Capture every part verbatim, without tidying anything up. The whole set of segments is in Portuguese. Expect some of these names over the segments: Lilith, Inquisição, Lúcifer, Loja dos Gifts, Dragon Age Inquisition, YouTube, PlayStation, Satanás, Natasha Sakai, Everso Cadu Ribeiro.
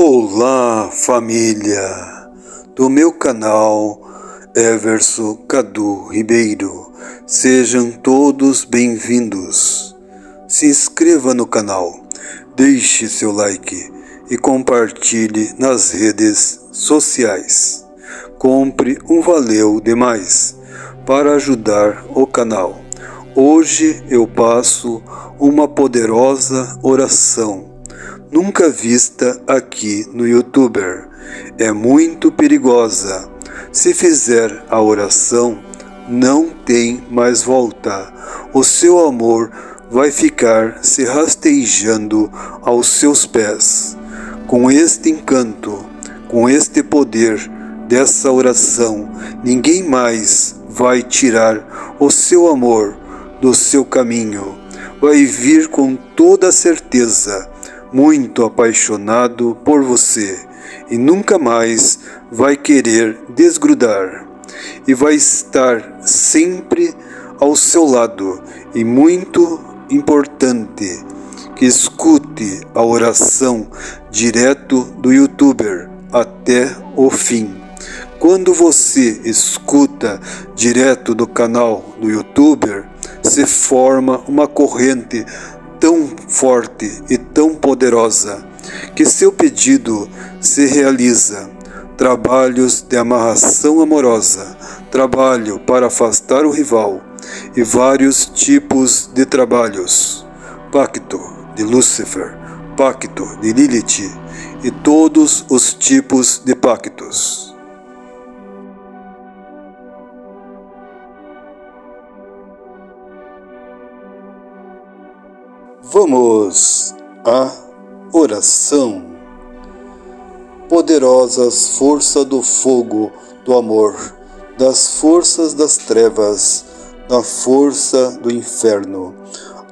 Olá, família do meu canal Everso Cadu Ribeiro. Sejam todos bem-vindos. Se inscreva no canal, deixe seu like e compartilhe nas redes sociais. Compre um valeu demais para ajudar o canal. Hoje eu passo uma poderosa oração nunca vista aqui no YouTube. É muito perigosa. Se fizer a oração, não tem mais volta. O seu amor vai ficar se rastejando aos seus pés. Com este encanto, com este poder dessa oração, ninguém mais vai tirar o seu amor do seu caminho. Vai vir com toda certeza muito apaixonado por você e nunca mais vai querer desgrudar, e vai estar sempre ao seu lado. E muito importante que escute a oração direto do YouTuber até o fim. Quando você escuta direto do canal do YouTuber, se forma uma corrente tão forte e tão poderosa que seu pedido se realiza. Trabalhos de amarração amorosa, trabalho para afastar o rival e vários tipos de trabalhos, pacto de Lúcifer, pacto de Lilith e todos os tipos de pactos. Vamos à oração. Poderosas forças do fogo do amor, das forças das trevas, da força do inferno,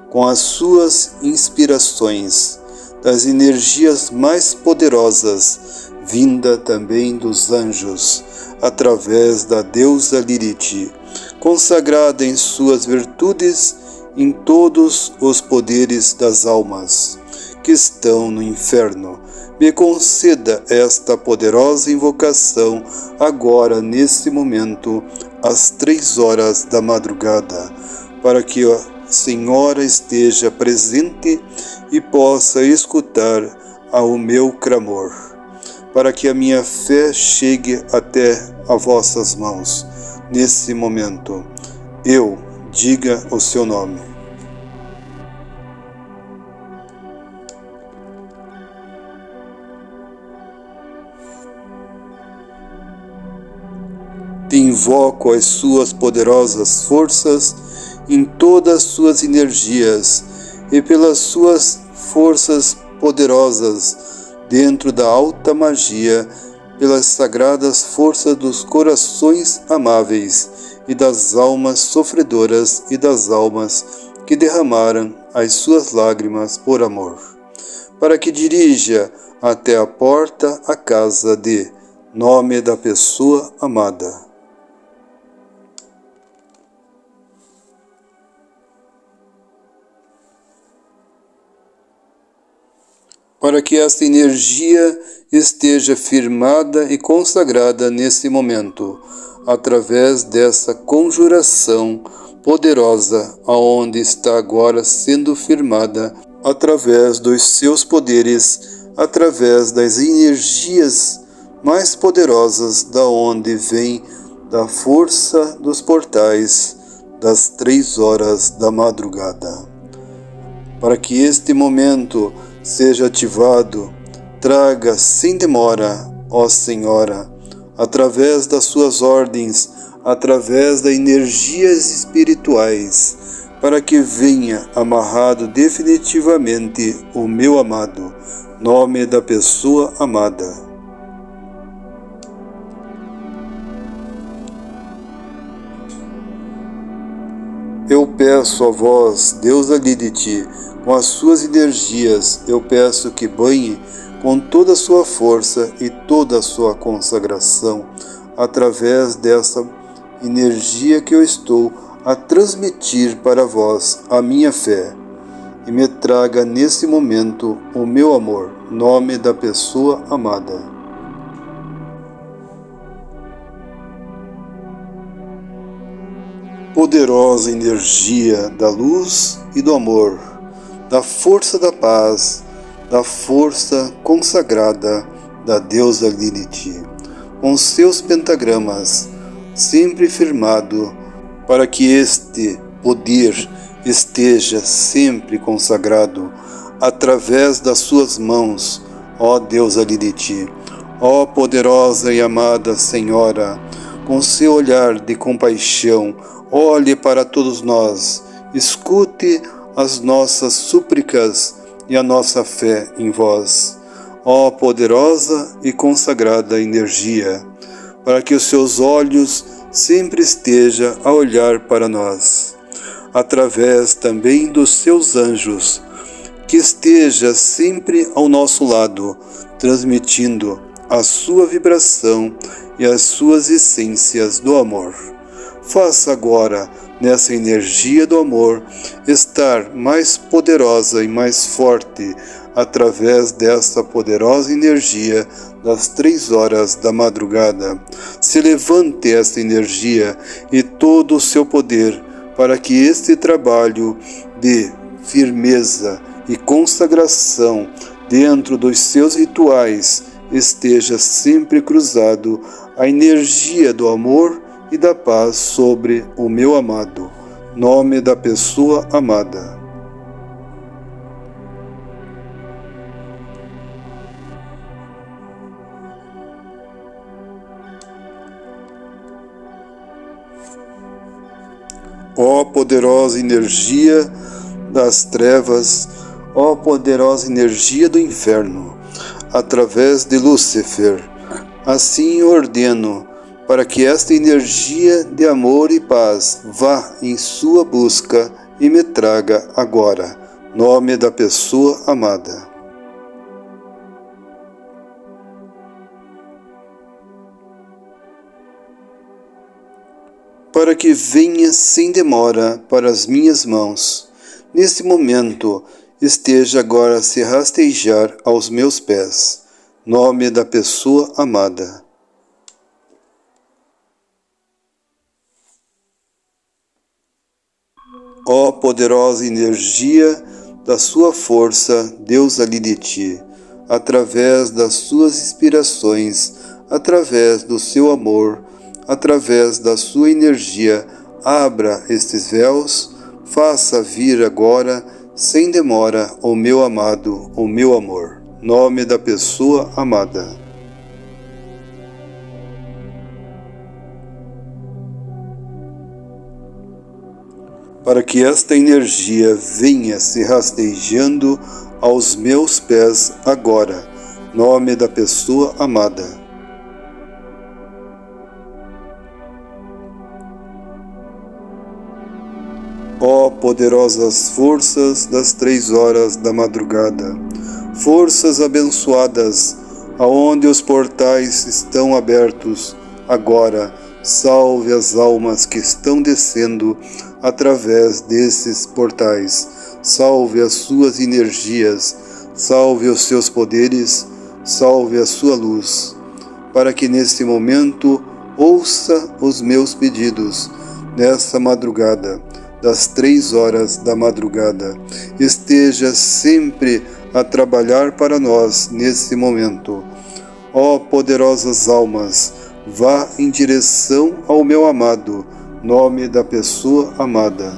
com as suas inspirações, das energias mais poderosas, vinda também dos anjos, através da deusa Lilith, consagrada em suas virtudes em todos os poderes das almas que estão no inferno, me conceda esta poderosa invocação agora, neste momento, às três horas da madrugada, para que a Senhora esteja presente e possa escutar ao meu clamor, para que a minha fé chegue até a vossas mãos. Nesse momento, eu diga o seu nome. Te invoco as suas poderosas forças em todas suas energias e pelas suas forças poderosas dentro da alta magia, pelas sagradas forças dos corações amáveis e das almas sofredoras e das almas que derramaram as suas lágrimas por amor, para que dirija até a porta a casa de nome da pessoa amada. Para que esta energia esteja firmada e consagrada nesse momento, através dessa conjuração poderosa, aonde está agora sendo firmada, através dos seus poderes, através das energias mais poderosas, da onde vem da força dos portais das três horas da madrugada. Para que este momento seja ativado, traga sem demora, ó Senhora, através das suas ordens, através das energias espirituais, para que venha amarrado definitivamente o meu amado, nome da pessoa amada. Eu peço a vós, deusa Lilith, com as suas energias, eu peço que banhe com toda a sua força e toda a sua consagração, através dessa energia que eu estou a transmitir para vós, a minha fé, e me traga nesse momento o meu amor, nome da pessoa amada. Poderosa energia da luz e do amor, da força da paz, da força consagrada da deusa Lilith, com seus pentagramas, sempre firmado para que este poder esteja sempre consagrado através das suas mãos, ó deusa Lilith, ó poderosa e amada Senhora, com seu olhar de compaixão, olhe para todos nós, escute as nossas súplicas e a nossa fé em vós, ó poderosa e consagrada energia, para que os seus olhos sempre estejam a olhar para nós, através também dos seus anjos, que esteja sempre ao nosso lado, transmitindo a sua vibração e as suas essências do amor. Faça agora, nessa energia do amor, estar mais poderosa e mais forte através dessa poderosa energia das três horas da madrugada. Se levante esta energia e todo o seu poder para que este trabalho de firmeza e consagração dentro dos seus rituais esteja sempre cruzado à energia do amor e da paz sobre o meu amado, nome da pessoa amada. Ó poderosa energia das trevas, ó poderosa energia do inferno, através de Lúcifer, assim ordeno para que esta energia de amor e paz vá em sua busca e me traga agora, nome da pessoa amada. Para que venha sem demora para as minhas mãos, neste momento esteja agora a se rastejar aos meus pés, nome da pessoa amada. Ó poderosa energia da sua força, deusa Lilith, através das suas inspirações, através do seu amor, através da sua energia, abra estes véus, faça vir agora, sem demora, o meu amado, o meu amor, nome da pessoa amada. Para que esta energia venha se rastejando aos meus pés agora, nome da pessoa amada. Ó poderosas forças das três horas da madrugada, forças abençoadas, aonde os portais estão abertos agora, salve as almas que estão descendo através desses portais, salve as suas energias, salve os seus poderes, salve a sua luz, para que neste momento ouça os meus pedidos, nessa madrugada, das três horas da madrugada, esteja sempre a trabalhar para nós nesse momento. Ó poderosas almas, vá em direção ao meu amado, nome da pessoa amada.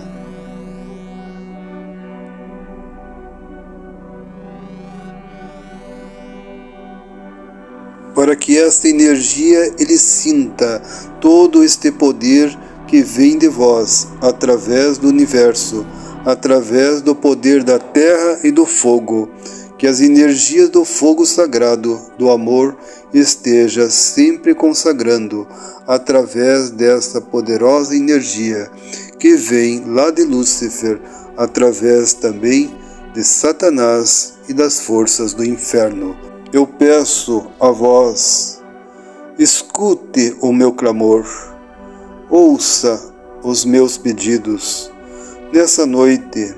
Para que esta energia ele sinta todo este poder que vem de vós, através do universo, através do poder da terra e do fogo, que as energias do fogo sagrado, do amor, esteja sempre consagrando através desta poderosa energia que vem lá de Lúcifer, através também de Satanás e das forças do inferno. Eu peço a vós, escute o meu clamor, ouça os meus pedidos. Nessa noite,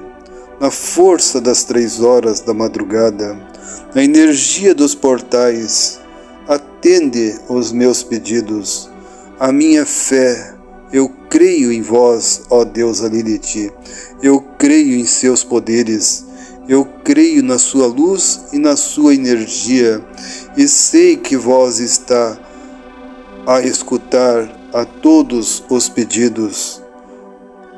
na força das três horas da madrugada, a energia dos portais, atende os meus pedidos, a minha fé. Eu creio em vós, ó deusa Lilith, eu creio em seus poderes, eu creio na sua luz e na sua energia, e sei que vós está a escutar a todos os pedidos.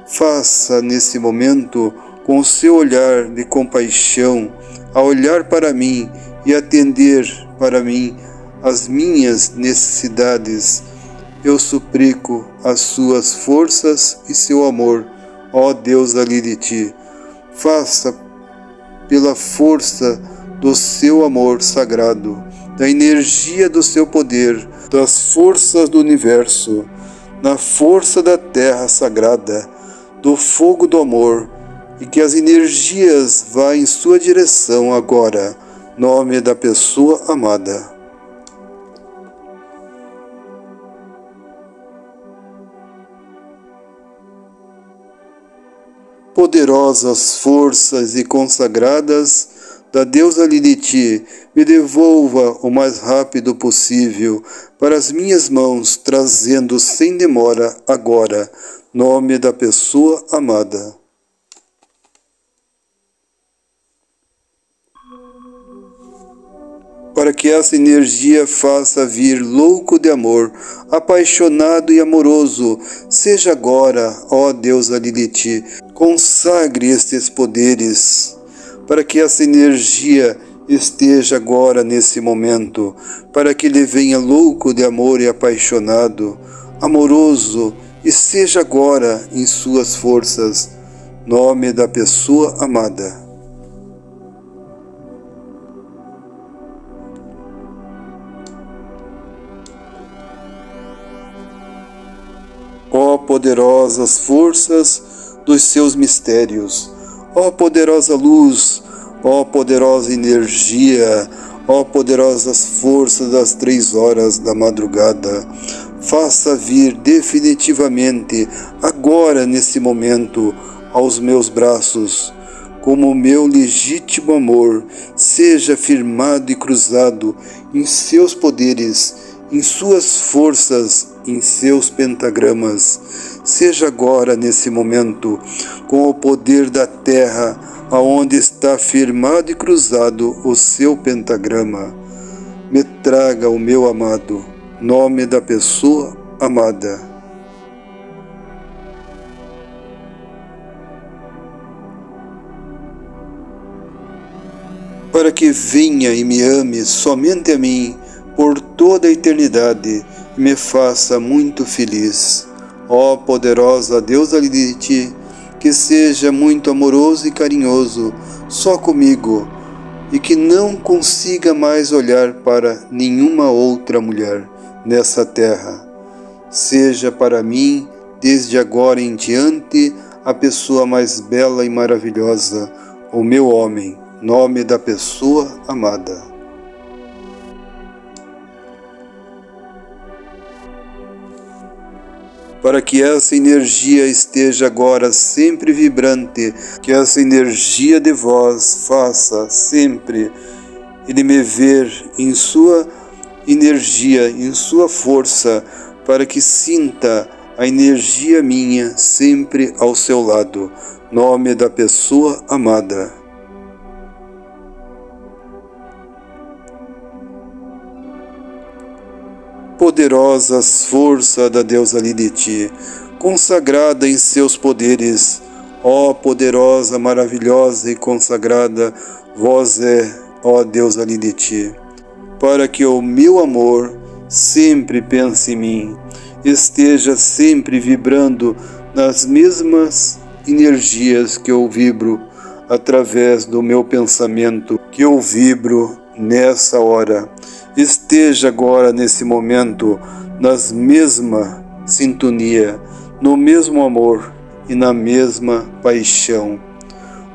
Faça nesse momento, com o seu olhar de compaixão, a olhar para mim e atender para mim as minhas necessidades. Eu suplico as suas forças e seu amor, ó deusa Lilith. Faça pela força do seu amor sagrado, da energia do seu poder, das forças do universo, na força da terra sagrada, do fogo do amor, e que as energias vá em sua direção agora, em nome da pessoa amada. Poderosas forças e consagradas da deusa Lilith, me devolva o mais rápido possível para as minhas mãos, trazendo sem demora agora, nome da pessoa amada. Para que essa energia faça vir louco de amor, apaixonado e amoroso, seja agora, ó deusa Lilith, consagre estes poderes, para que essa energia esteja agora nesse momento, para que ele venha louco de amor e apaixonado, amoroso, e seja agora em suas forças, nome da pessoa amada. Ó poderosas forças dos seus mistérios, ó poderosa luz, ó poderosa energia, ó poderosas forças das três horas da madrugada, faça vir definitivamente, agora nesse momento, aos meus braços, como o meu legítimo amor seja firmado e cruzado em seus poderes, em suas forças, em seus pentagramas, seja agora nesse momento, com o poder da terra, aonde está firmado e cruzado o seu pentagrama. Me traga o meu amado, nome da pessoa amada. Para que venha e me ame somente a mim, por toda a eternidade, me faça muito feliz. Ó poderosa deusa Lilith, que seja muito amoroso e carinhoso só comigo, e que não consiga mais olhar para nenhuma outra mulher nessa terra. Seja para mim, desde agora em diante, a pessoa mais bela e maravilhosa, o meu homem, nome da pessoa amada. Para que essa energia esteja agora sempre vibrante, que essa energia de vós faça sempre ele me ver em sua energia, em sua força, para que sinta a energia minha sempre ao seu lado, nome da pessoa amada. Poderosas forças da deusa Lilith, consagrada em seus poderes, ó poderosa, maravilhosa e consagrada, vós é, ó deusa Lilith, para que o meu amor sempre pense em mim, esteja sempre vibrando nas mesmas energias que eu vibro através do meu pensamento, que eu vibro nessa hora. Esteja agora nesse momento nas mesma sintonia, no mesmo amor e na mesma paixão.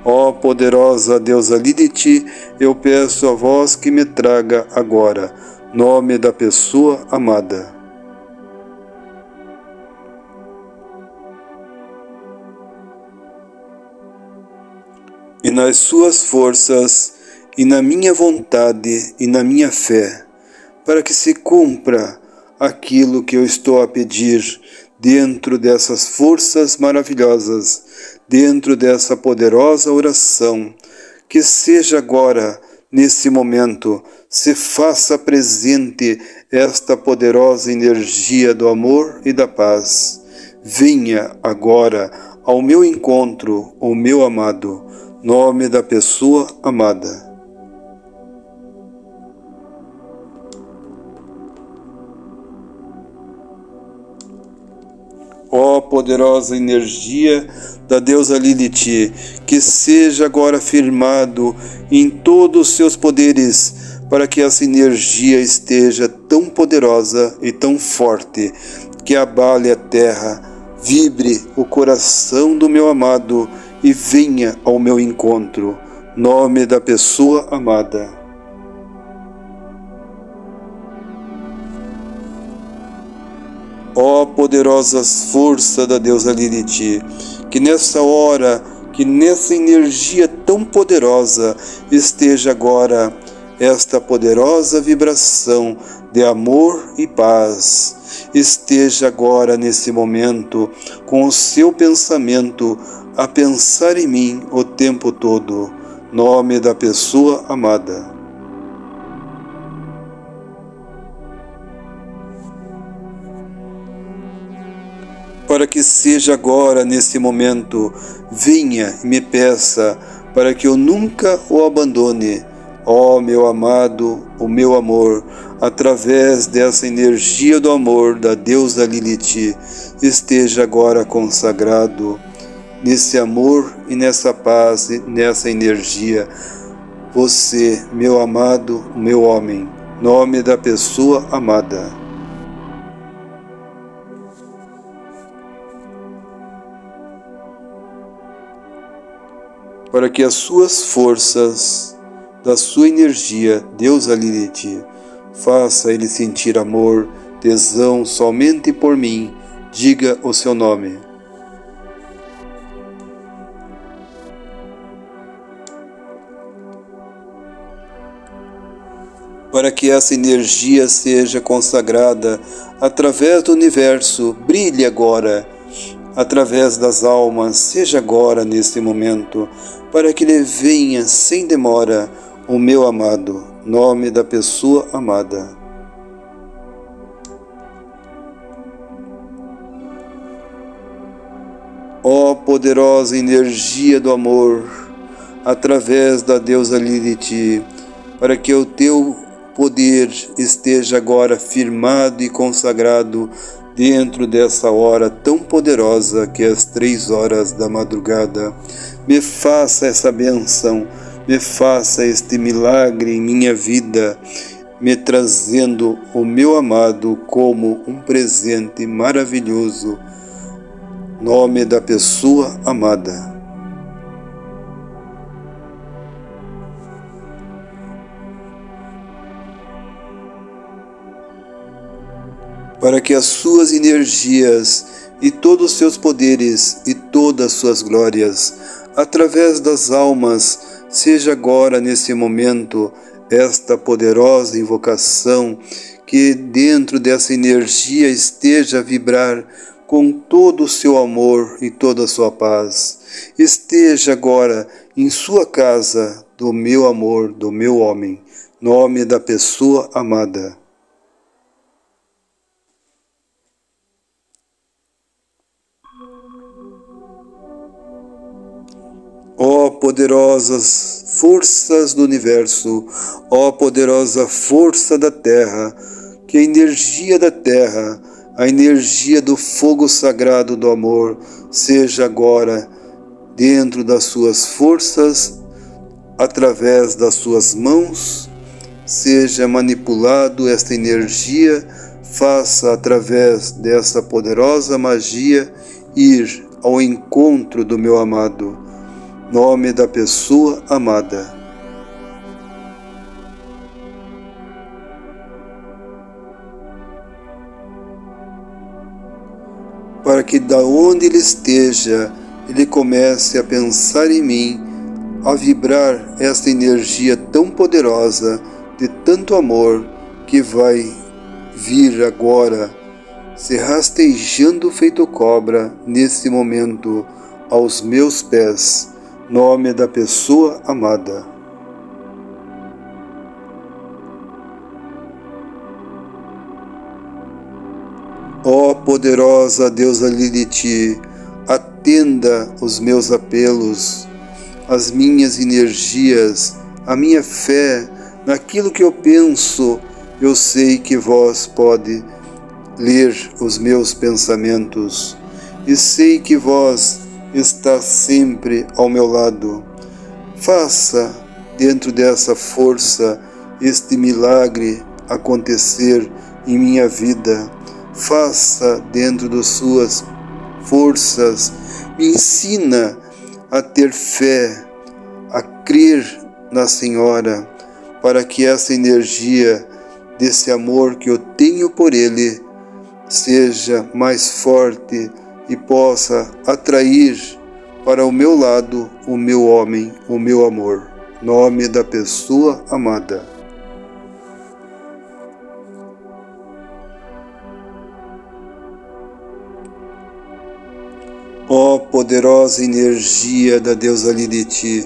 Ó poderosa deusa Lilith, eu peço a vós que me traga agora, nome da pessoa amada. E nas suas forças e na minha vontade e na minha fé, para que se cumpra aquilo que eu estou a pedir dentro dessas forças maravilhosas, dentro dessa poderosa oração, que seja agora, nesse momento, se faça presente esta poderosa energia do amor e da paz. Venha agora ao meu encontro, o meu amado, nome da pessoa amada. Ó poderosa energia da deusa Lilith, que seja agora firmado em todos os seus poderes, para que essa energia esteja tão poderosa e tão forte, que abale a terra, vibre o coração do meu amado e venha ao meu encontro. Nome da pessoa amada. Ó poderosas forças da deusa Lilith, que nessa hora, que nessa energia tão poderosa, esteja agora esta poderosa vibração de amor e paz. Esteja agora nesse momento com o seu pensamento a pensar em mim o tempo todo. Nome da pessoa amada. Para que seja agora, nesse momento, venha e me peça, para que eu nunca o abandone. Ó meu amado, o meu amor, através dessa energia do amor da deusa Lilith, esteja agora consagrado nesse amor e nessa paz, e nessa energia. Você, meu amado, o meu homem, nome da pessoa amada. Para que as suas forças, da sua energia, deusa Lilith, faça ele sentir amor, tesão somente por mim, diga o seu nome. Para que essa energia seja consagrada através do universo, brilhe agora, através das almas, seja agora nesse momento, para que ele venha sem demora, o meu amado, nome da pessoa amada. Ó poderosa energia do amor, através da deusa Lilith, para que o teu poder esteja agora firmado e consagrado dentro dessa hora tão poderosa que é às três horas da madrugada. Me faça essa bênção, me faça este milagre em minha vida, me trazendo o meu amado como um presente maravilhoso. Nome da pessoa amada. Para que as suas energias e todos os seus poderes e todas as suas glórias, através das almas, seja agora nesse momento esta poderosa invocação, que dentro dessa energia esteja a vibrar com todo o seu amor e toda a sua paz. Esteja agora em sua casa do meu amor, do meu homem, nome da pessoa amada. Ó poderosas forças do universo, ó poderosa força da terra, que a energia da terra, a energia do fogo sagrado do amor, seja agora dentro das suas forças, através das suas mãos, seja manipulado esta energia, faça através dessa poderosa magia ir ao encontro do meu amado. Nome da pessoa amada. Para que da onde ele esteja, ele comece a pensar em mim a vibrar esta energia tão poderosa de tanto amor que vai vir agora, se rastejando feito cobra neste momento aos meus pés, nome da pessoa amada. Ó poderosa deusa Lilith, atenda os meus apelos, as minhas energias, a minha fé, naquilo que eu penso. Eu sei que vós pode ler os meus pensamentos, e sei que vós está sempre ao meu lado. Faça, dentro dessa força, este milagre acontecer em minha vida. Faça, dentro das suas forças, me ensina a ter fé, a crer na Senhora, para que essa energia desse amor que eu tenho por Ele seja mais forte e possa atrair para o meu lado o meu homem, o meu amor. Nome da pessoa amada. Ó poderosa energia da deusa Lilith,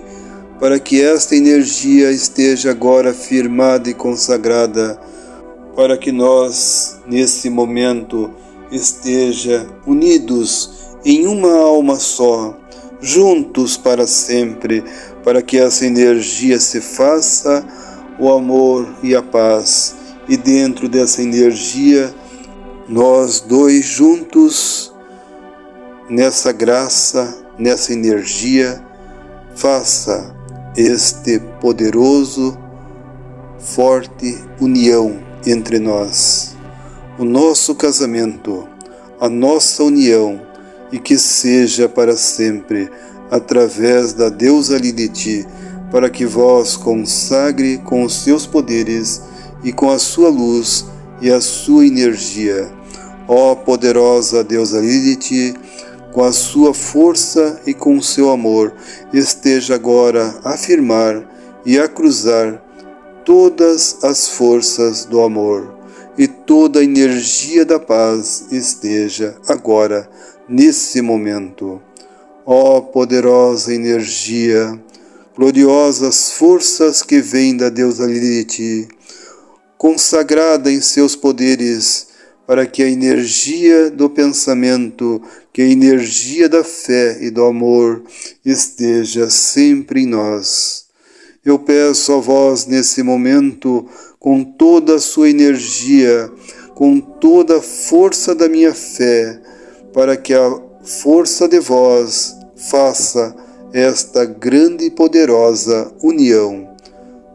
para que esta energia esteja agora firmada e consagrada, para que nós, nesse momento, esteja unidos em uma alma só, juntos para sempre, para que essa energia se faça o amor e a paz. E dentro dessa energia, nós dois juntos, nessa graça, nessa energia, faça este poderoso, forte união entre nós, o nosso casamento, a nossa união, e que seja para sempre, através da deusa Lilith, para que vós consagre com os seus poderes e com a sua luz e a sua energia. Ó poderosa deusa Lilith, com a sua força e com o seu amor, esteja agora a firmar e a cruzar todas as forças do amor, e toda a energia da paz esteja agora, nesse momento. Ó poderosa energia, gloriosas forças que vêm da deusa Lilith, consagrada em seus poderes, para que a energia do pensamento, que a energia da fé e do amor esteja sempre em nós. Eu peço a vós nesse momento, com toda a sua energia, com toda a força da minha fé, para que a força de vós faça esta grande e poderosa união.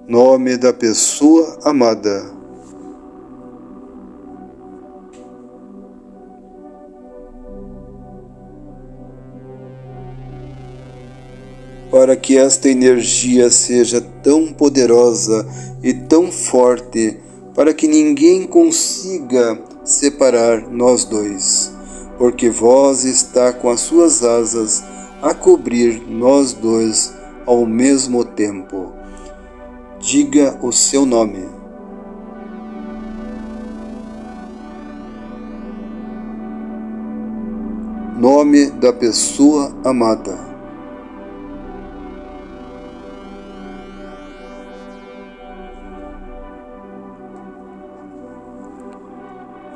Nome da pessoa amada. Para que esta energia seja tão poderosa e tão forte, para que ninguém consiga separar nós dois, porque vós está com as suas asas a cobrir nós dois ao mesmo tempo. Diga o seu nome. Nome da pessoa amada.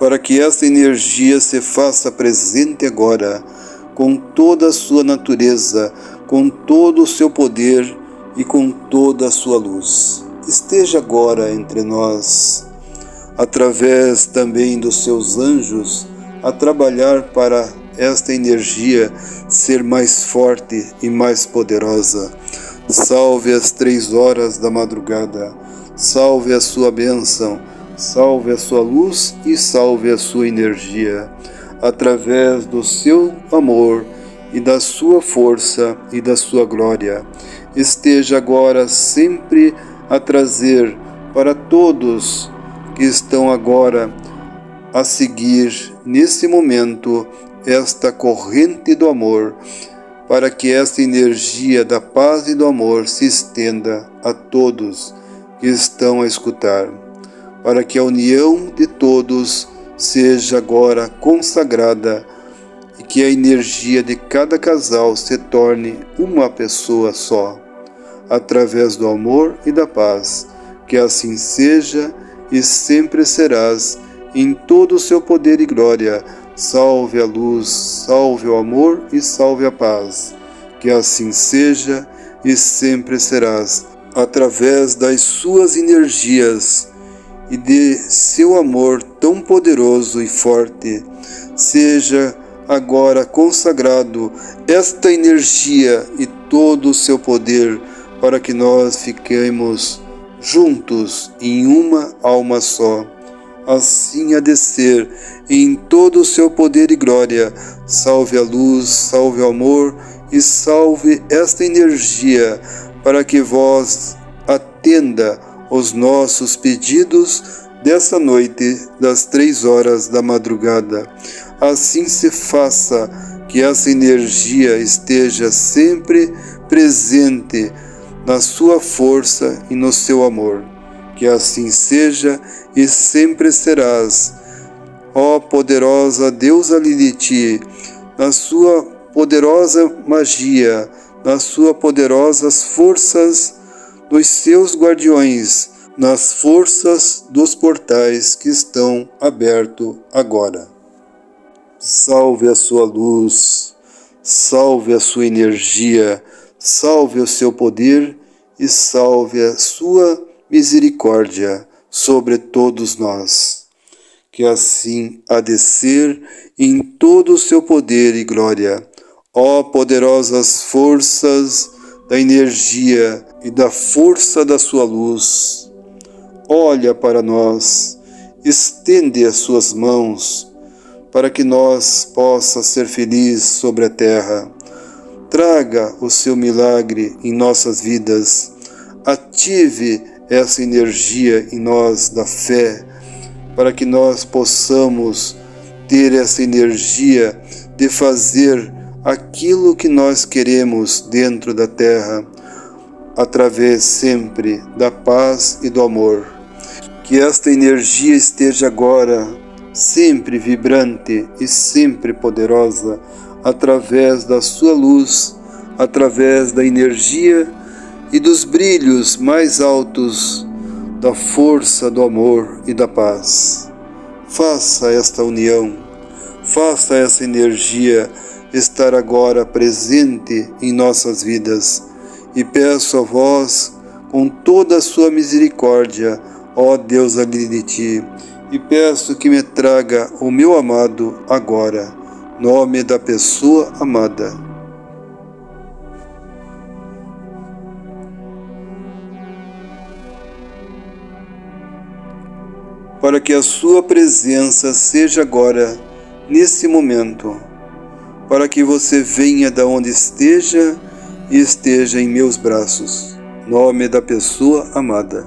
Para que esta energia se faça presente agora, com toda a sua natureza, com todo o seu poder e com toda a sua luz. Esteja agora entre nós, através também dos seus anjos, a trabalhar para esta energia ser mais forte e mais poderosa. Salve as três horas da madrugada, salve a sua bênção, salve a sua luz e salve a sua energia, através do seu amor e da sua força e da sua glória. Esteja agora sempre a trazer para todos que estão agora a seguir, nesse momento, esta corrente do amor, para que esta energia da paz e do amor se estenda a todos que estão a escutar, para que a união de todos seja agora consagrada e que a energia de cada casal se torne uma pessoa só, através do amor e da paz. Que assim seja e sempre serás, em todo o seu poder e glória. Salve a luz, salve o amor e salve a paz. Que assim seja e sempre serás, através das suas energias e de seu amor tão poderoso e forte. Seja agora consagrado esta energia e todo o seu poder, para que nós fiquemos juntos em uma alma só. Assim a descer em todo o seu poder e glória. Salve a luz, salve o amor e salve esta energia, para que vós atenda os nossos pedidos dessa noite das três horas da madrugada. Assim se faça que essa energia esteja sempre presente na sua força e no seu amor. Que assim seja e sempre serás. Ó poderosa deusa Lilith, na sua poderosa magia, nas suas poderosas forças dos seus guardiões, nas forças dos portais que estão abertos agora. Salve a sua luz, salve a sua energia, salve o seu poder e salve a sua misericórdia sobre todos nós. Que assim há de ser em todo o seu poder e glória. Ó poderosas forças da energia e da força da sua luz, olha para nós, estende as suas mãos para que nós possa ser feliz sobre a terra. Traga o seu milagre em nossas vidas. Ative essa energia em nós da fé, para que nós possamos ter essa energia de fazer aquilo que nós queremos dentro da terra, através sempre da paz e do amor. Que esta energia esteja agora sempre vibrante e sempre poderosa, através da sua luz, através da energia e dos brilhos mais altos da força do amor e da paz. Faça esta união, faça essa energia estar agora presente em nossas vidas, e peço a vós, com toda a sua misericórdia, ó deusa Lilith, e peço que me traga o meu amado agora. Nome da pessoa amada. Para que a sua presença seja agora, nesse momento, para que você venha da onde esteja e esteja em meus braços. Nome da pessoa amada.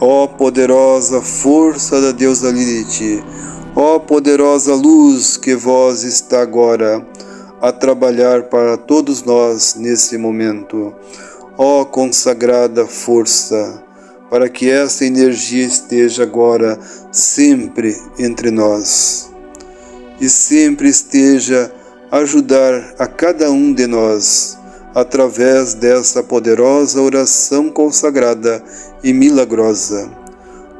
Ó poderosa força da deusa Lilith, ó poderosa luz que vós está agora a trabalhar para todos nós nesse momento. Ó consagrada força, para que essa energia esteja agora sempre entre nós e sempre esteja a ajudar a cada um de nós, através dessa poderosa oração consagrada e milagrosa.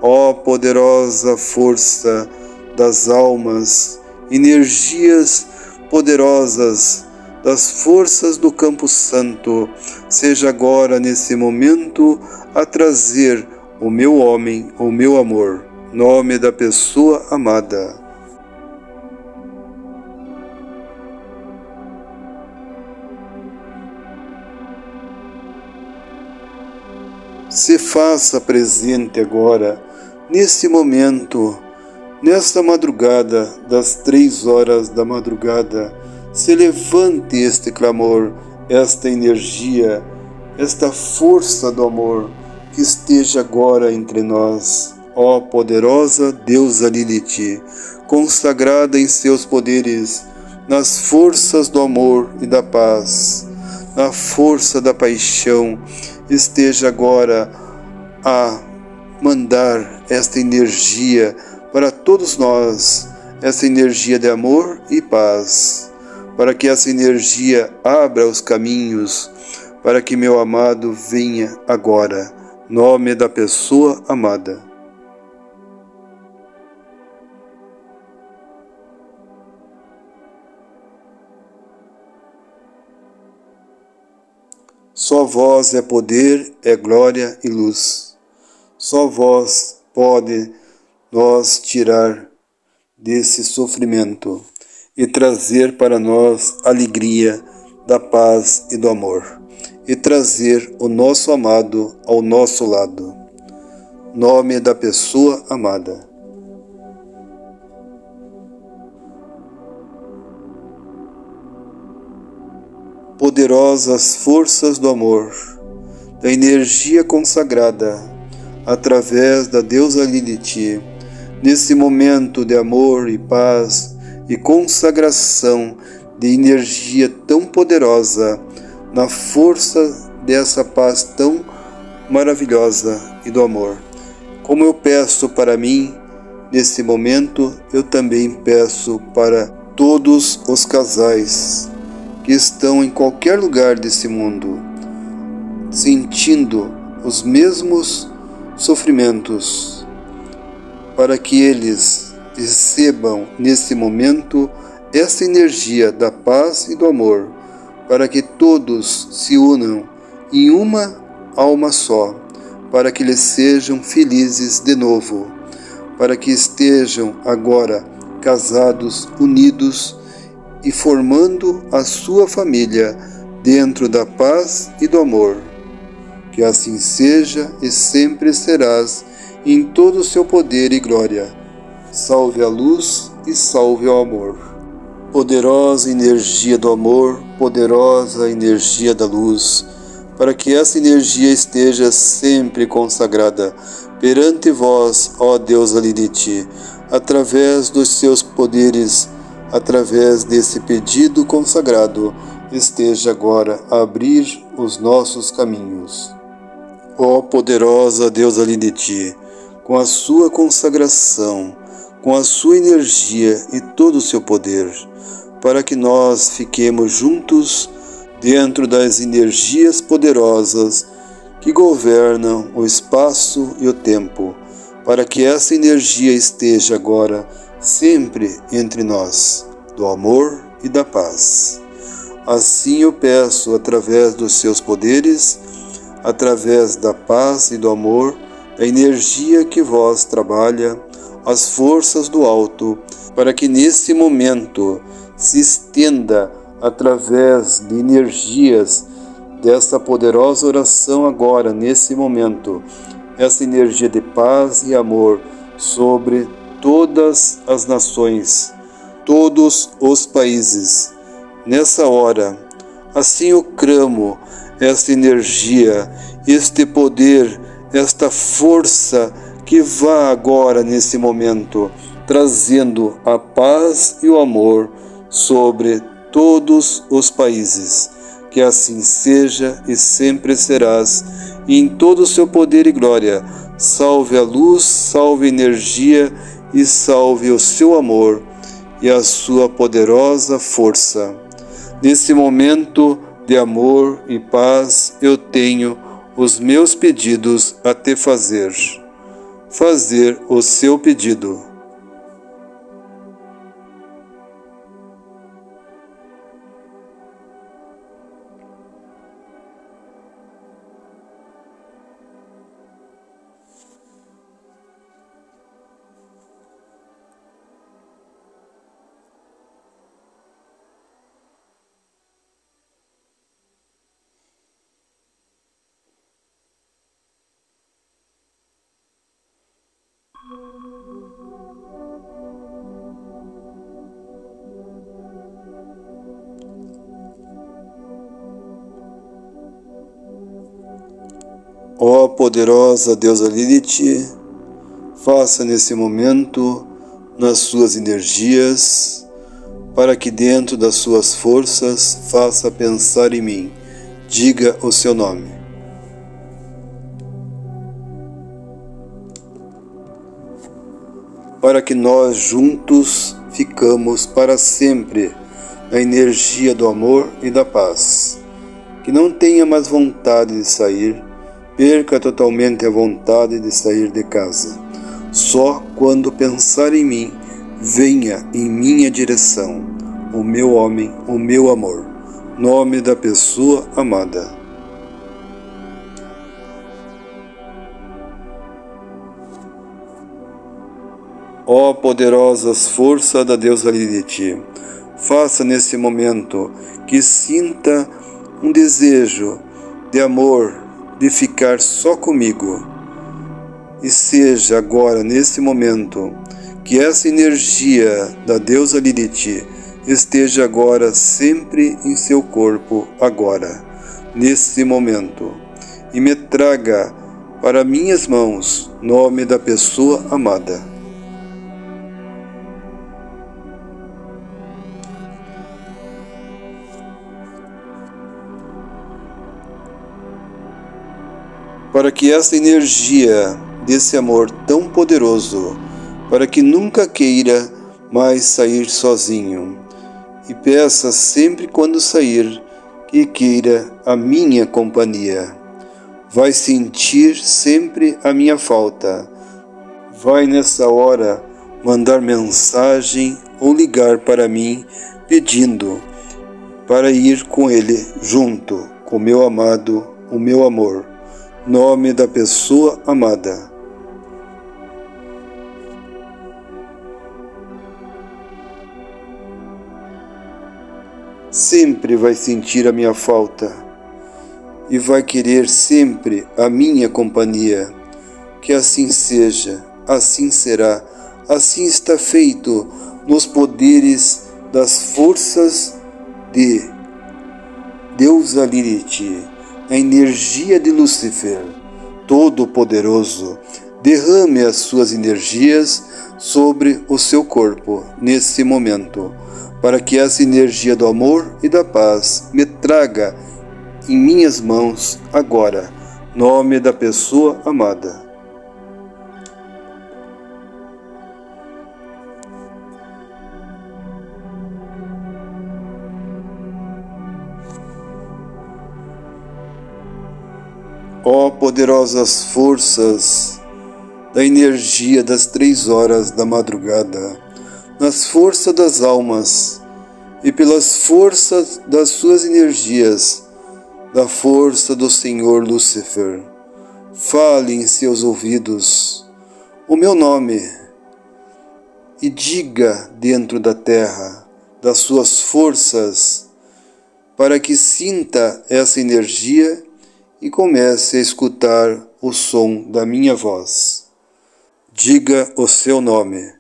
Ó poderosa força das almas, energias poderosas das forças do Campo Santo, seja agora nesse momento a trazer o meu homem, o meu amor. Nome da pessoa amada. Se faça presente agora, nesse momento, nesta madrugada das três horas da madrugada. Se levante este clamor, esta energia, esta força do amor que esteja agora entre nós. ó poderosa deusa Lilith, consagrada em seus poderes, nas forças do amor e da paz, na força da paixão, esteja agora a mandar esta energia para todos nós, essa energia de amor e paz, para que essa energia abra os caminhos, para que meu amado venha agora. Nome da pessoa amada. Só vós é poder, é glória e luz. Só vós pode nós tirar desse sofrimento e trazer para nós alegria da paz e do amor, e trazer o nosso amado ao nosso lado. Nome da pessoa amada. Poderosas forças do amor, da energia consagrada, através da deusa Lilith, nesse momento de amor e paz e consagração de energia tão poderosa, na força dessa paz tão maravilhosa e do amor. Como eu peço para mim, nesse momento, eu também peço para todos os casais que estão em qualquer lugar desse mundo, sentindo os mesmos sofrimentos, para que eles recebam nesse momento essa energia da paz e do amor, para que todos se unam em uma alma só, para que eles sejam felizes de novo, para que estejam agora casados, unidos e formando a sua família dentro da paz e do amor. Que assim seja e sempre serás em todo o seu poder e glória. Salve a luz e salve o amor. Poderosa energia do amor, poderosa energia da luz, para que essa energia esteja sempre consagrada perante vós, ó deusa Lilith, através dos seus poderes, através desse pedido consagrado, esteja agora a abrir os nossos caminhos. Ó poderosa deusa Lilith, com a sua consagração, com a sua energia e todo o seu poder, para que nós fiquemos juntos dentro das energias poderosas que governam o espaço e o tempo, para que essa energia esteja agora sempre entre nós, do amor e da paz. Assim eu peço, através dos seus poderes, através da paz e do amor, a energia que vós trabalha, as forças do alto, para que nesse momento se estenda através de energias dessa poderosa oração agora, nesse momento, essa energia de paz e amor sobre todas as nações, todos os países. Nessa hora, assim eu cramo esta energia, este poder, esta força que vá agora, nesse momento, trazendo a paz e o amor sobre todos os países. Que assim seja e sempre serás, em todo o seu poder e glória. Salve a luz, salve a energia e salve o seu amor e a sua poderosa força. Nesse momento de amor e paz, eu tenho os meus pedidos a te fazer. Fazer o seu pedido. Ó poderosa deusa Lilith, Faça nesse momento nas suas energias, para que dentro das suas forças faça pensar em mim. Diga o seu nome. Para que nós juntos ficamos para sempre na energia do amor e da paz. Que não tenha mais vontade de sair, perca totalmente a vontade de sair de casa. Só quando pensar em mim, venha em minha direção, o meu homem, o meu amor. Nome da pessoa amada. Ó poderosas forças da deusa Lilith, faça nesse momento que sinta um desejo de amor, de ficar só comigo. E seja agora, nesse momento, que essa energia da deusa Lilith esteja agora sempre em seu corpo, agora, nesse momento, e me traga para minhas mãos, nome da pessoa amada. Para que essa energia desse amor tão poderoso, para que nunca queira mais sair sozinho, e peça sempre quando sair que queira a minha companhia. Vai sentir sempre a minha falta. Vai nessa hora mandar mensagem ou ligar para mim pedindo para ir com ele junto, com meu amado, o meu amor. Nome da pessoa amada. Sempre vai sentir a minha falta e vai querer sempre a minha companhia. Que assim seja, assim será, assim está feito nos poderes das forças de deusa Lilith, a energia de Lúcifer, Todo-Poderoso. Derrame as suas energias sobre o seu corpo nesse momento, para que essa energia do amor e da paz me traga em minhas mãos agora, nome da pessoa amada. Ó poderosas forças da energia das três horas da madrugada, nas forças das almas e pelas forças das suas energias, da força do Senhor Lúcifer, fale em seus ouvidos o meu nome e diga dentro da terra, das suas forças, para que sinta essa energia e comece a escutar o som da minha voz. Diga o seu nome.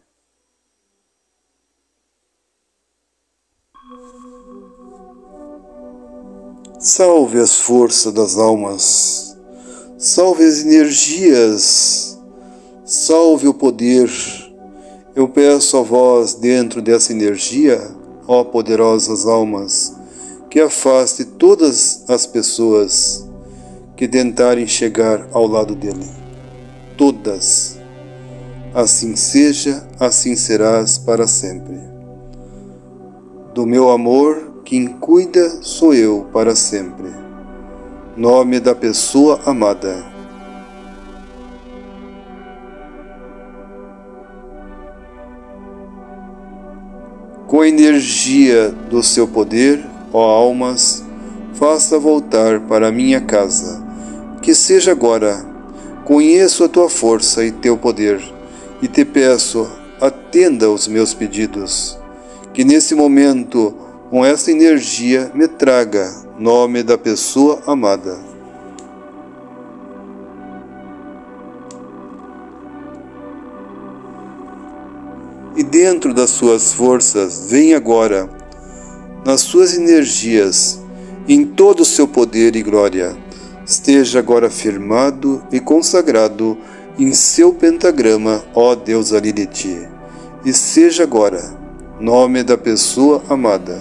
Salve as forças das almas, salve as energias, salve o poder. Eu peço a vós dentro dessa energia, ó poderosas almas, que afaste todas as pessoas que tentarem chegar ao lado dele. Todas. Assim seja, assim serás para sempre. Do meu amor, quem cuida sou eu para sempre. Nome da pessoa amada. Com a energia do seu poder, ó almas, faça voltar para minha casa. Que seja agora. Conheço a tua força e teu poder, e te peço, atenda aos meus pedidos. Que nesse momento, com essa energia, me traga nome da pessoa amada. E dentro das suas forças, vem agora, nas suas energias, em todo o seu poder e glória. Esteja agora firmado e consagrado em seu pentagrama, ó deusa Lilith, e seja agora nome da pessoa amada.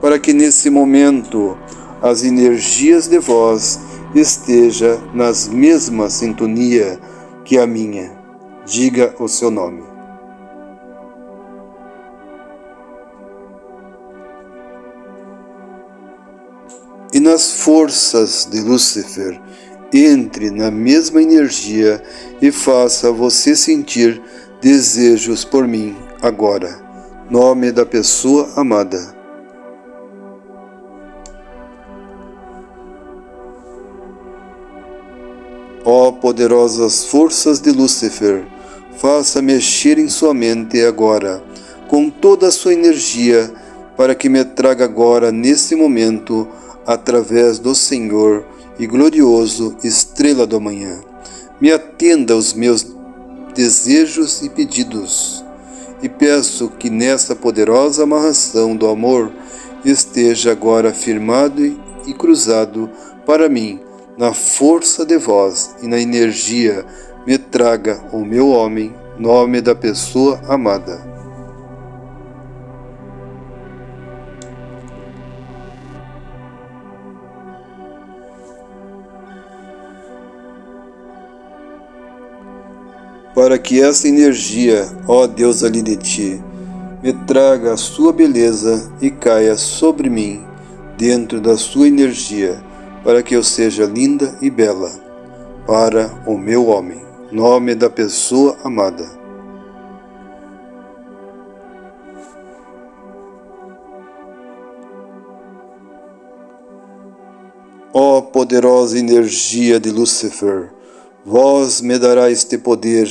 Para que nesse momento as energias de vós estejam nas mesma sintonia que a minha, diga o seu nome. E nas forças de Lúcifer, entre na mesma energia e faça você sentir desejos por mim agora, nome da pessoa amada. Ó poderosas forças de Lúcifer, faça mexer em sua mente agora, com toda a sua energia, para que me traga agora, nesse momento, através do Senhor e glorioso Estrela do Amanhã, me atenda aos meus desejos e pedidos, e peço que nessa poderosa amarração do amor esteja agora firmado e cruzado para mim, na força de vós e na energia, me traga o meu homem, nome da pessoa amada. Para que essa energia, ó deusa Lilith, me traga a sua beleza e caia sobre mim, dentro da sua energia, para que eu seja linda e bela, para o meu homem, nome da pessoa amada. Ó poderosa energia de Lúcifer, vós me dará este poder,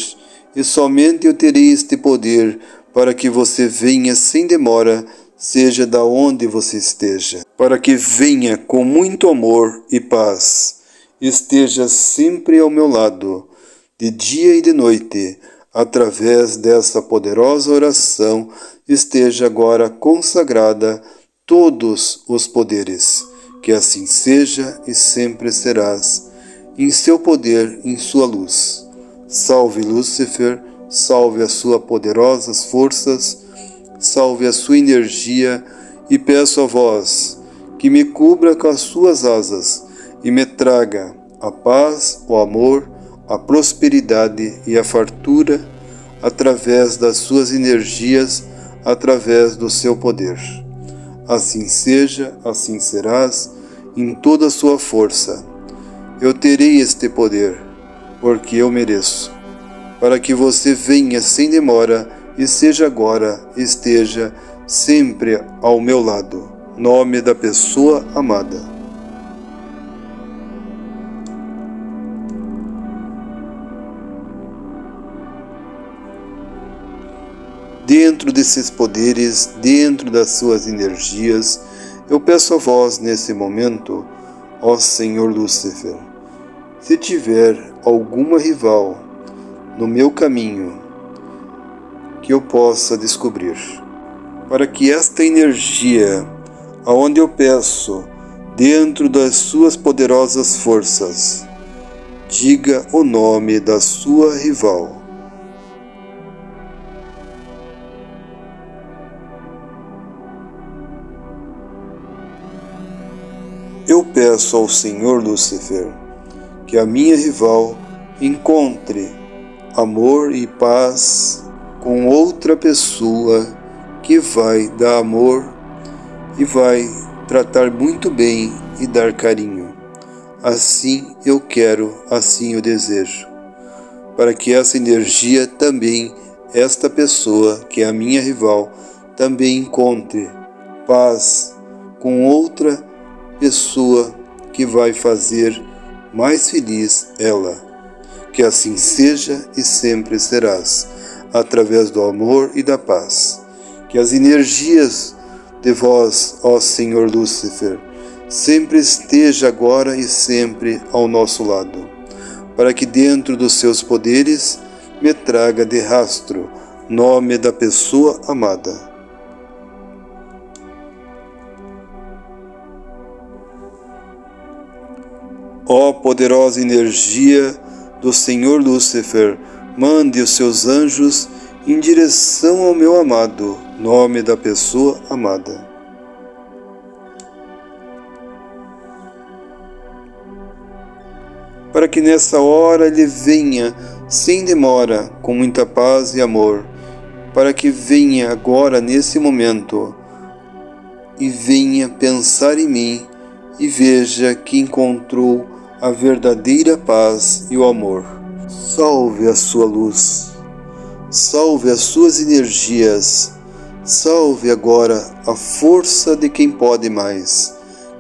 e somente eu terei este poder, para que você venha sem demora, seja da onde você esteja. Para que venha com muito amor e paz, esteja sempre ao meu lado, de dia e de noite, através dessa poderosa oração, esteja agora consagrada todos os poderes. Que assim seja e sempre serás. Em seu poder, em sua luz. Salve Lúcifer, salve as suas poderosas forças, salve a sua energia, e peço a vós que me cubra com as suas asas e me traga a paz, o amor, a prosperidade e a fartura através das suas energias, através do seu poder. Assim seja, assim serás, em toda a sua força. Eu terei este poder, porque eu mereço, para que você venha sem demora e seja agora, esteja sempre ao meu lado. Nome da pessoa amada. Dentro desses poderes, dentro das suas energias, eu peço a vós nesse momento, ó Senhor Lúcifer, se tiver alguma rival no meu caminho que eu possa descobrir, para que esta energia, aonde eu peço, dentro das suas poderosas forças, diga o nome da sua rival. Eu peço ao Senhor Lúcifer que a minha rival encontre amor e paz com outra pessoa que vai dar amor e vai tratar muito bem e dar carinho. Assim eu quero, assim eu desejo, para que essa energia também, esta pessoa que é a minha rival, também encontre paz com outra pessoa pessoa que vai fazer mais feliz ela. Que assim seja e sempre serás, através do amor e da paz. Que as energias de vós, ó Senhor Lúcifer, sempre esteja agora e sempre ao nosso lado, para que dentro dos seus poderes me traga de rastro, nome da pessoa amada. Ó poderosa energia do Senhor Lúcifer, mande os seus anjos em direção ao meu amado, nome da pessoa amada. Para que nessa hora ele venha sem demora, com muita paz e amor, para que venha agora nesse momento e venha pensar em mim e veja que encontrou a verdadeira paz e o amor. Salve a sua luz, salve as suas energias, salve agora a força de quem pode mais,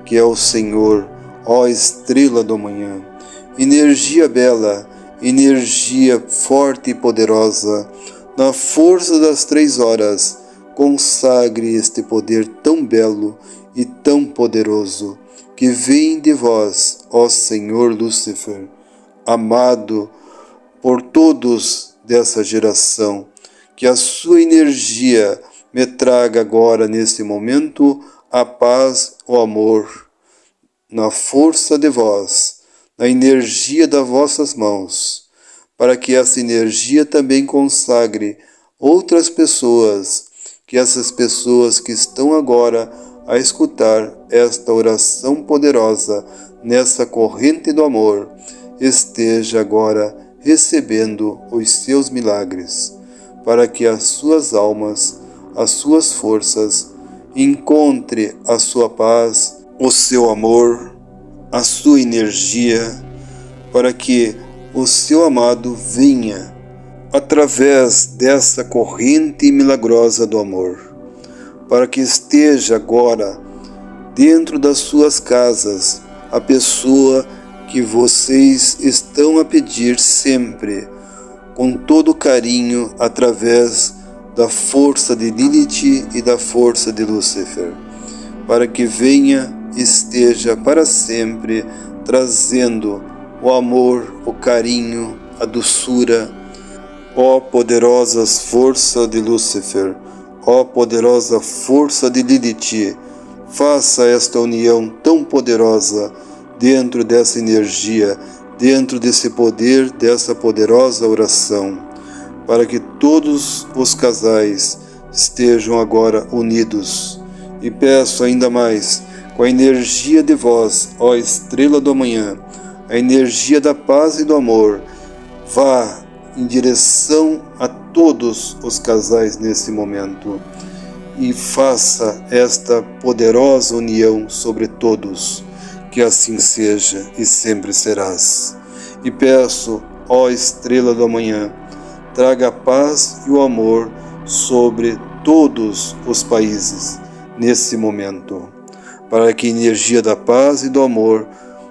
que é o Senhor, ó estrela do manhã, energia bela, energia forte e poderosa, na força das três horas, consagre este poder tão belo e tão poderoso, que vem de vós, ó Senhor Lúcifer, amado por todos dessa geração, que a sua energia me traga agora, nesse momento, a paz, o amor, na força de vós, na energia das vossas mãos, para que essa energia também consagre outras pessoas, que essas pessoas que estão agora a escutar esta oração poderosa, nessa corrente do amor, esteja agora recebendo os seus milagres, para que as suas almas, as suas forças, encontrem a sua paz, o seu amor, a sua energia, para que o seu amado venha através dessa corrente milagrosa do amor, para que esteja agora dentro das suas casas a pessoa que vocês estão a pedir sempre, com todo carinho, através da força de Lilith e da força de Lúcifer, para que venha esteja para sempre trazendo o amor, o carinho, a doçura. Ó poderosa força de Lúcifer, ó poderosa força de Lilith, faça esta união tão poderosa dentro dessa energia, dentro desse poder, dessa poderosa oração, para que todos os casais estejam agora unidos. E peço ainda mais, com a energia de vós, ó estrela do amanhã, a energia da paz e do amor, vá em direção a todos os casais nesse momento e faça esta poderosa união sobre todos, que assim seja e sempre serás. E peço, ó estrela do amanhã, traga a paz e o amor sobre todos os países nesse momento, para que a energia da paz e do amor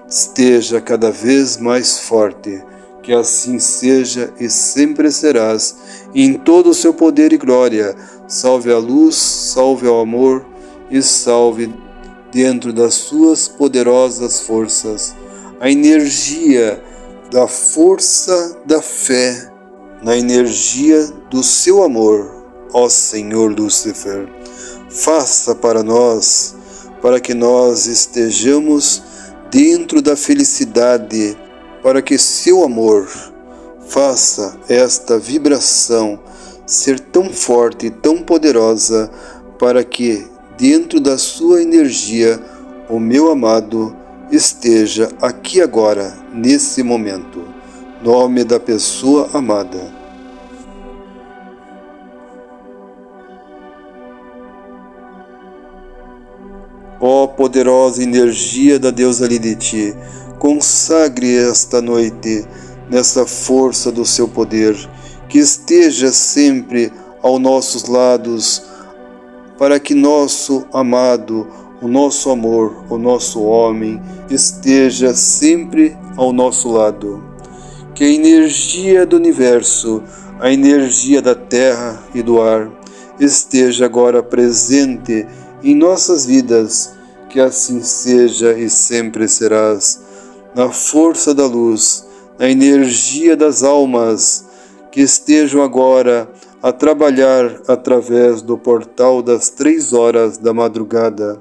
esteja cada vez mais forte, que assim seja e sempre serás, em todo o seu poder e glória. Salve a luz, salve ao amor e salve dentro das suas poderosas forças a energia da força da fé, na energia do seu amor, ó Senhor Lúcifer. Faça para nós, para que nós estejamos dentro da felicidade, para que seu amor faça esta vibração ser tão forte e tão poderosa, para que dentro da sua energia o meu amado esteja aqui agora, nesse momento. Nome da pessoa amada. Ó oh, poderosa energia da deusa Lilith, consagre esta noite nessa força do seu poder, que esteja sempre aos nossos lados, para que nosso amado, o nosso amor, o nosso homem, esteja sempre ao nosso lado. Que a energia do universo, a energia da terra e do ar, esteja agora presente em nossas vidas, que assim seja e sempre serás, na força da luz, na energia das almas, que estejam agora a trabalhar através do portal das três horas da madrugada,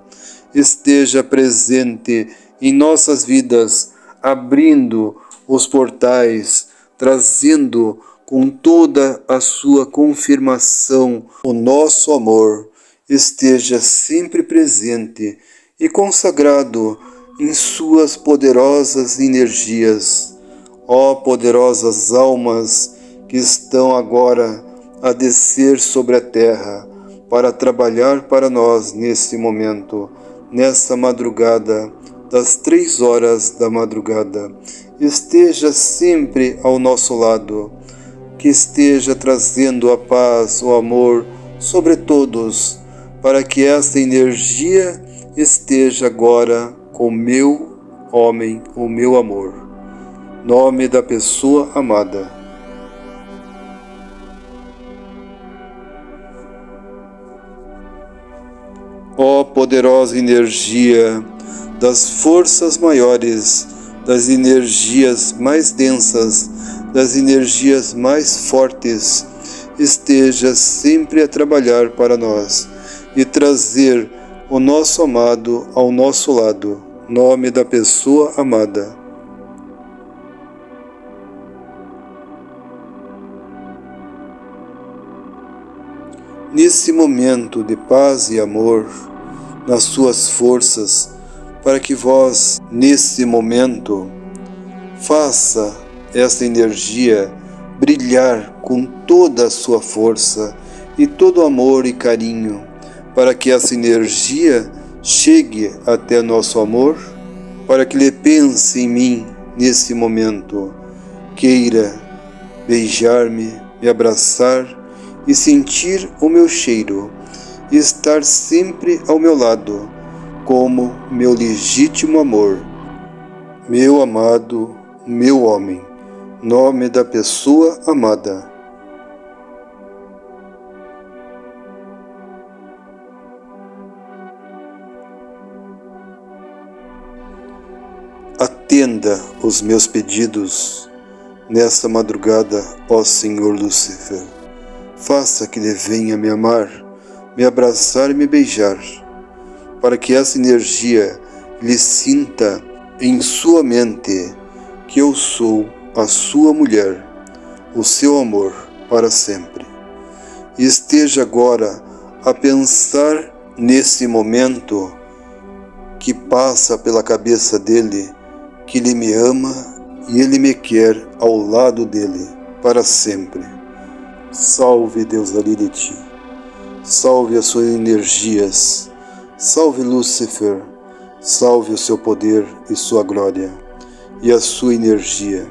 esteja presente em nossas vidas abrindo os portais, trazendo com toda a sua confirmação o nosso amor, esteja sempre presente e consagrado em suas poderosas energias. Ó poderosas almas que estão agora a descer sobre a terra para trabalhar para nós nesse momento, nessa madrugada, das três horas da madrugada, esteja sempre ao nosso lado, que esteja trazendo a paz, o amor sobre todos, para que essa energia esteja agora com meu homem, o meu amor. Nome da pessoa amada. Ó poderosa energia das forças maiores, das energias mais densas, das energias mais fortes, esteja sempre a trabalhar para nós e trazer o nosso amado ao nosso lado. Nome da pessoa amada. Nesse momento de paz e amor, nas suas forças, para que vós, nesse momento, faça essa energia brilhar com toda a sua força e todo amor e carinho, para que essa energia chegue até nosso amor, para que ele pense em mim nesse momento, queira beijar-me, me abraçar e sentir o meu cheiro, e estar sempre ao meu lado, como meu legítimo amor, meu amado, meu homem. Nome da pessoa amada. Atenda os meus pedidos nessa madrugada, ó Senhor Lúcifer. Faça que ele venha me amar, me abraçar e me beijar, para que essa energia lhe sinta em sua mente que eu sou a sua mulher, o seu amor para sempre. E esteja agora a pensar nesse momento que passa pela cabeça dele, que ele me ama e ele me quer ao lado dele para sempre. Salve Deus da Lilith, salve as suas energias, salve Lúcifer, salve o seu poder e sua glória, e a sua energia,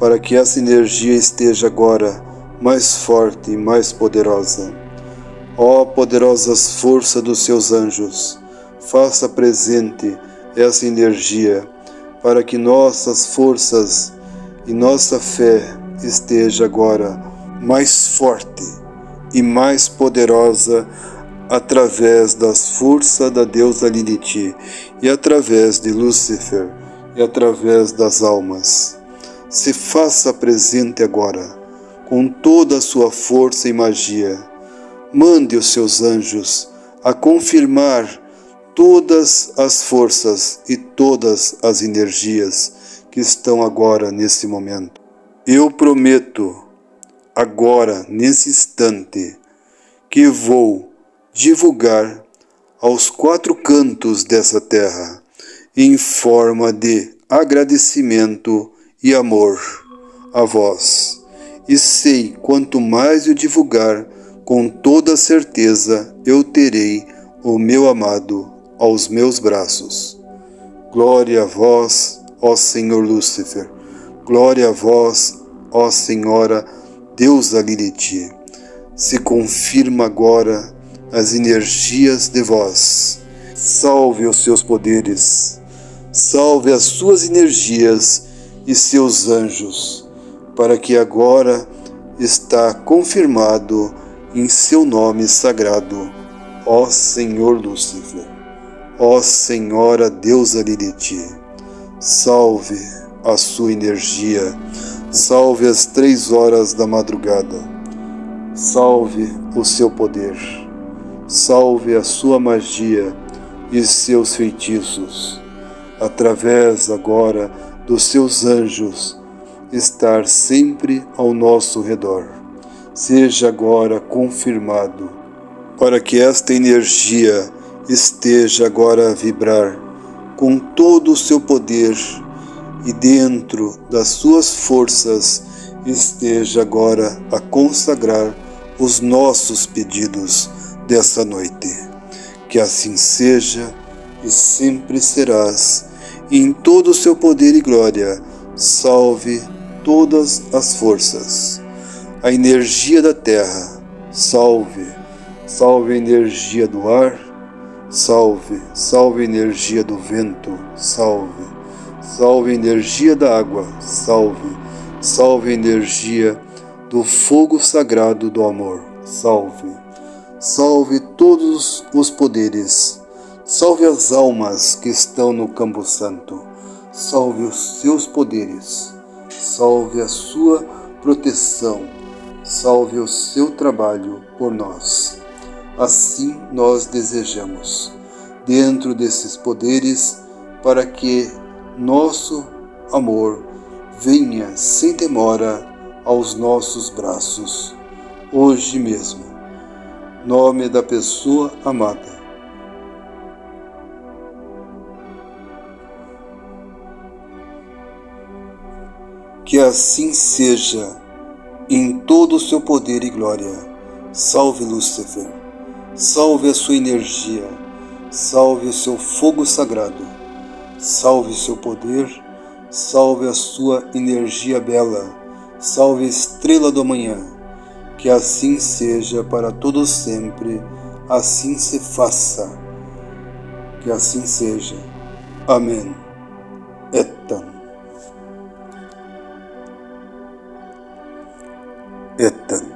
para que essa energia esteja agora mais forte e mais poderosa. Ó poderosas forças dos seus anjos, faça presente essa energia, para que nossas forças e nossa fé esteja agora mais forte e mais poderosa, através das forças da deusa Lilith, e através de Lúcifer, e através das almas. Se faça presente agora, com toda a sua força e magia. Mande os seus anjos a confirmar todas as forças e todas as energias que estão agora nesse momento. Eu prometo, agora, nesse instante, que vou divulgar aos quatro cantos dessa terra, em forma de agradecimento e amor a vós. E sei, quanto mais eu divulgar, com toda certeza eu terei o meu amado aos meus braços. Glória a vós, ó Senhor Lúcifer. Glória a vós, ó Senhora Deusa Lilith. Se confirma agora as energias de vós. Salve os seus poderes, salve as suas energias e seus anjos, para que agora está confirmado em seu nome sagrado, ó Senhor Lúcifer, ó Senhora Deusa Lilith. Salve a sua energia, salve as três horas da madrugada, salve o seu poder, salve a sua magia e seus feitiços, através agora dos seus anjos estar sempre ao nosso redor, seja agora confirmado, para que esta energia esteja agora a vibrar com todo o seu poder e dentro das suas forças esteja agora a consagrar os nossos pedidos dessa noite. Que assim seja e sempre serás, e em todo o seu poder e glória, salve todas as forças. A energia da terra, salve, salve a energia do ar, salve, salve a energia do vento, salve, salve a energia da água, salve, salve a energia do fogo sagrado do amor, salve, salve todos os poderes, salve as almas que estão no campo santo, salve os seus poderes, salve a sua proteção, salve o seu trabalho por nós. Assim nós desejamos, dentro desses poderes, para que nosso amor venha sem demora aos nossos braços, hoje mesmo. Nome da pessoa amada. Que assim seja, em todo o seu poder e glória. Salve Lúcifer, salve a sua energia, salve o seu fogo sagrado, salve o seu poder, salve a sua energia bela, salve a estrela do amanhã, que assim seja para todos sempre, assim se faça, que assim seja. Amém. Etam. Etam.